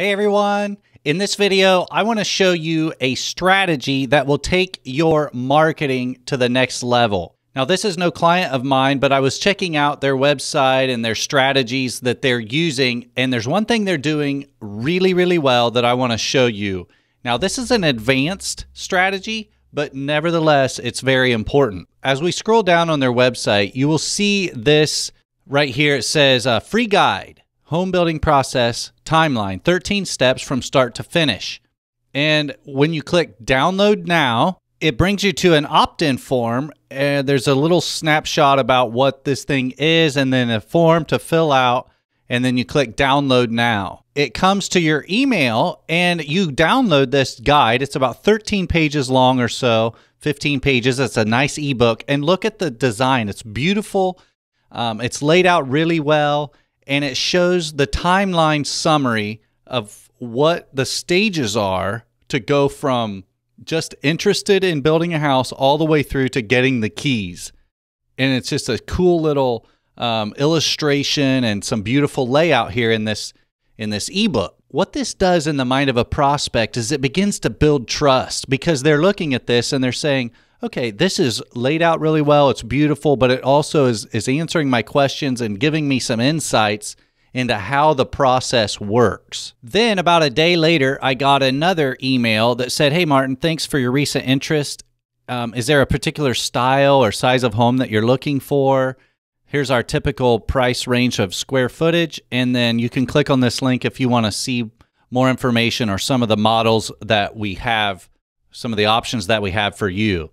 Hey everyone, in this video, I want to show you a strategy that will take your marketing to the next level. Now, this is no client of mine, but I was checking out their website and their strategies that they're using, and there's one thing they're doing really, really well that I want to show you. Now, this is an advanced strategy, but nevertheless, it's very important. As we scroll down on their website, you will see this right here. It says free guide. Home building process timeline, 13 steps from start to finish. And when you click download now, it brings you to an opt-in form. And there's a little snapshot about what this thing is and then a form to fill out. And then you click download now. It comes to your email and you download this guide. It's about 13 pages long or so, 15 pages. It's a nice ebook. And look at the design. It's beautiful. It's laid out really well. And it shows the timeline summary of what the stages are to go from just interested in building a house all the way through to getting the keys. And it's just a cool little illustration and some beautiful layout here in this ebook. What this does in the mind of a prospect is it begins to build trust because they're looking at this and they're saying, okay, this is laid out really well, it's beautiful, but it also is answering my questions and giving me some insights into how the process works. Then about a day later, I got another email that said, hey Martin, thanks for your recent interest. Is there a particular style or size of home that you're looking for? Here's our typical price range of square footage, and then you can click on this link if you want to see more information or some of the models that we have, some of the options that we have for you.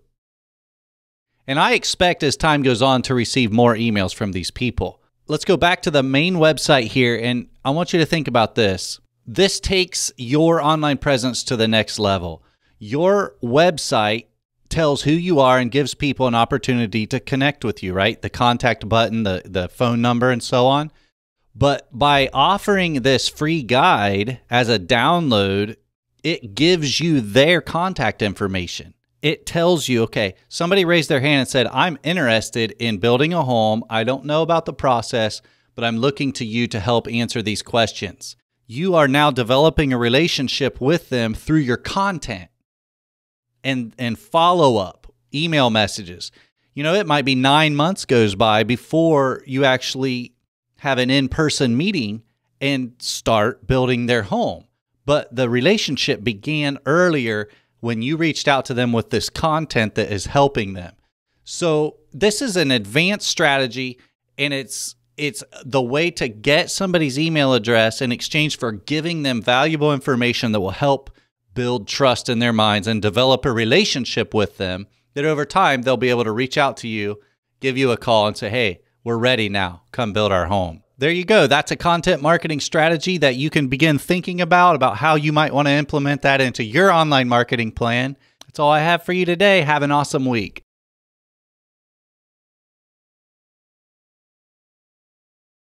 And I expect as time goes on to receive more emails from these people. Let's go back to the main website here, and I want you to think about this. This takes your online presence to the next level. Your website tells who you are and gives people an opportunity to connect with you, right? The contact button, the phone number, and so on. But by offering this free guide as a download, it gives you their contact information. It tells you, okay, somebody raised their hand and said, I'm interested in building a home. I don't know about the process, but I'm looking to you to help answer these questions. You are now developing a relationship with them through your content and follow-up email messages. You know, it might be 9 months goes by before you actually have an in-person meeting and start building their home. But the relationship began earlier when you reached out to them with this content that is helping them. So this is an advanced strategy, and it's the way to get somebody's email address in exchange for giving them valuable information that will help build trust in their minds and develop a relationship with them that over time they'll be able to reach out to you, give you a call and say, hey, we're ready now, come build our home. There you go. That's a content marketing strategy that you can begin thinking about how you might want to implement that into your online marketing plan. That's all I have for you today. Have an awesome week.